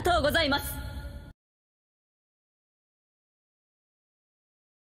がとうございます。